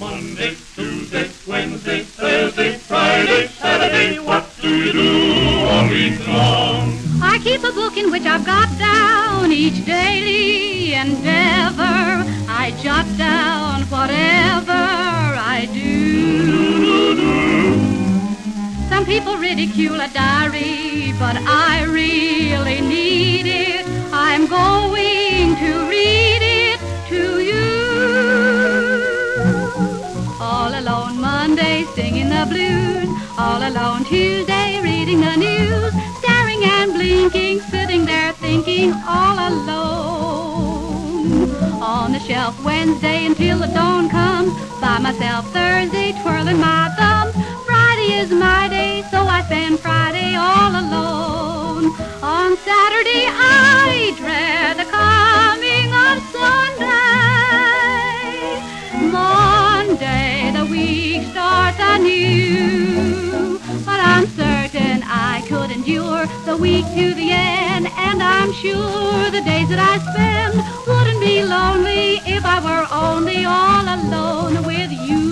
Monday, Tuesday, Wednesday, Thursday, Friday, Saturday, what do you do all week long? I keep a book in which I've got down each daily endeavor. I jot down whatever I do. Some people ridicule a diary, but I really need it. I'm going to read it to you. All alone Monday, singing the blues. All alone Tuesday, reading the news. Staring and blinking, sitting there thinking, all alone. On the shelf Wednesday until the dawn comes. By myself Thursday, twirling my thumbs. Friday is my day, so I spend Friday all alone. On Saturday I dread the coming of Sunday. Monday the week starts anew, but I'm certain I could endure the week to the end, and I'm sure the days that I spend wouldn't be lonely if I were only all alone with you.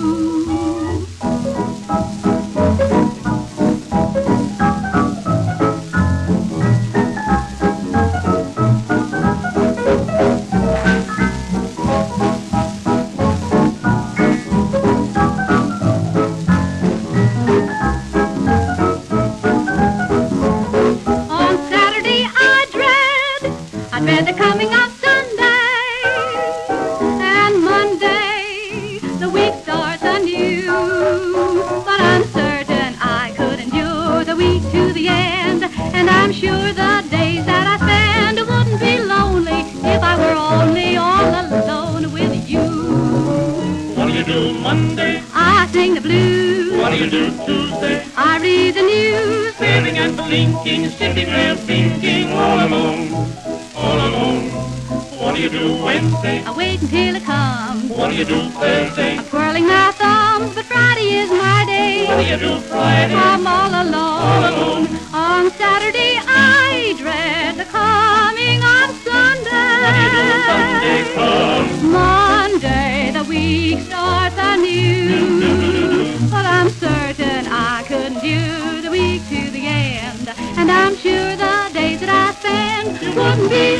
Wouldn't be